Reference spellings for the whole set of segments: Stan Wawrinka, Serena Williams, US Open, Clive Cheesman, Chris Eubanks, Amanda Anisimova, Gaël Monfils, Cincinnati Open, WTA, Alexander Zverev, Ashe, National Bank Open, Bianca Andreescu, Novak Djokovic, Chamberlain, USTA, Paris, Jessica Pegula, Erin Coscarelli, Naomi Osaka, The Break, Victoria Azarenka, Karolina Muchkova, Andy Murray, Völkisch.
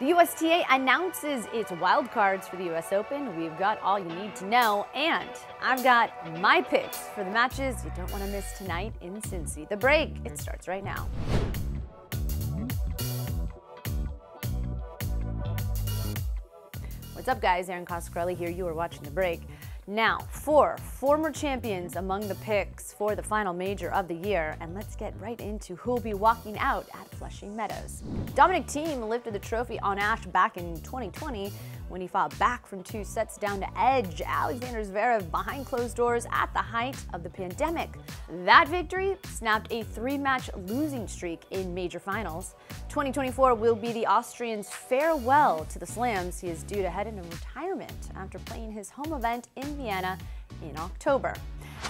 The USTA announces its wildcards for the US Open. We've got all you need to know, and I've got my picks for the matches you don't want to miss tonight in Cincy. The break, it starts right now. What's up, guys? Erin Coscarelli here. You are watching The Break. Now, four former champions among the picks for the final major of the year, and let's get right into who'll be walking out at Flushing Meadows. Dominic Thiem lifted the trophy on Ashe back in 2020 when he fought back from 2 sets down to edge Alexander Zverev behind closed doors at the height of the pandemic. That victory snapped a 3-match losing streak in major finals. 2024 will be the Austrian's farewell to the slams. He is due to head into retirement after playing his home event in Vienna in October.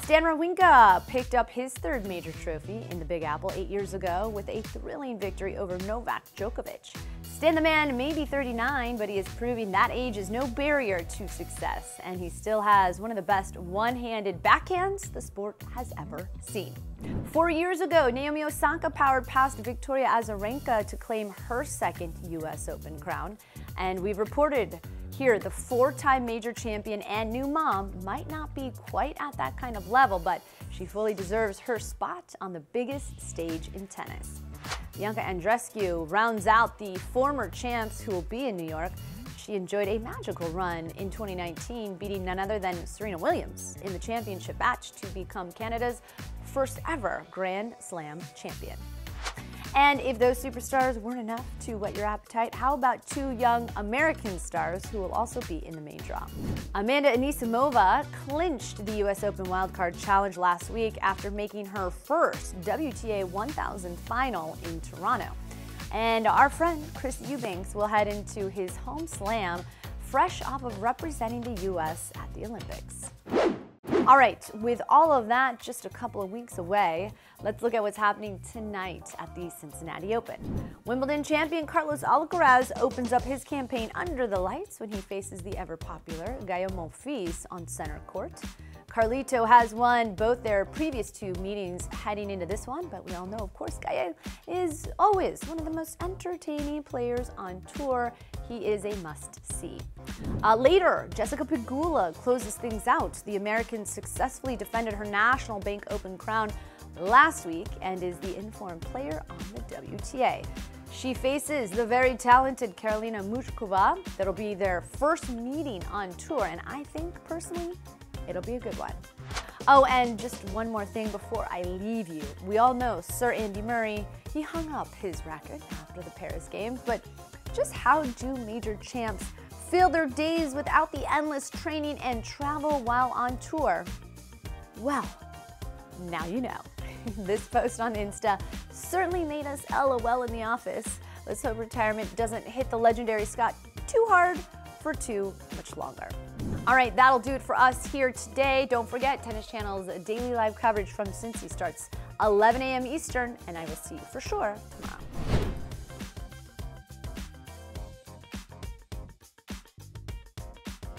Stan Wawrinka picked up his 3rd major trophy in the Big Apple 8 years ago with a thrilling victory over Novak Djokovic. Stan the man may be 39, but he is proving that age is no barrier to success, and he still has one of the best one-handed backhands the sport has ever seen. 4 years ago, Naomi Osaka powered past Victoria Azarenka to claim her 2nd US Open crown, and we've reported here the 4-time major champion and new mom might not be quite at that kind of level, but she fully deserves her spot on the biggest stage in tennis. Bianca Andreescu rounds out the former champs who will be in New York. She enjoyed a magical run in 2019, beating none other than Serena Williams in the championship match to become Canada's first ever Grand Slam champion. And if those superstars weren't enough to whet your appetite, how about 2 young American stars who will also be in the main draw? Amanda Anisimova clinched the US Open Wildcard Challenge last week after making her first WTA 1000 final in Toronto. And our friend Chris Eubanks will head into his home slam fresh off of representing the US at the Olympics. All right, with all of that just a couple of weeks away, let's look at what's happening tonight at the Cincinnati Open. Wimbledon champion Carlos Alcaraz opens up his campaign under the lights when he faces the ever-popular Gaël Monfils on center court. Carlito has won both their previous 2 meetings heading into this one, but we all know, of course, Gaël is always one of the most entertaining players on tour. He is a must-see. Later, Jessica Pegula closes things out. The American successfully defended her National Bank Open crown last week and is the in-form player on the WTA. She faces the very talented Karolina Muchkova. That'll be their first meeting on tour, and I think, personally, it'll be a good one. Oh, and just one more thing before I leave you. We all know Sir Andy Murray, he hung up his racket after the Paris Games, but just how do major champs fill their days without the endless training and travel while on tour? Well, now you know. This post on Insta certainly made us LOL in the office. Let's hope retirement doesn't hit the legendary Scott too hard for too much longer. All right, that'll do it for us here today. Don't forget, Tennis Channel's daily live coverage from Cincy starts 11 a.m. Eastern, and I will see you for sure tomorrow.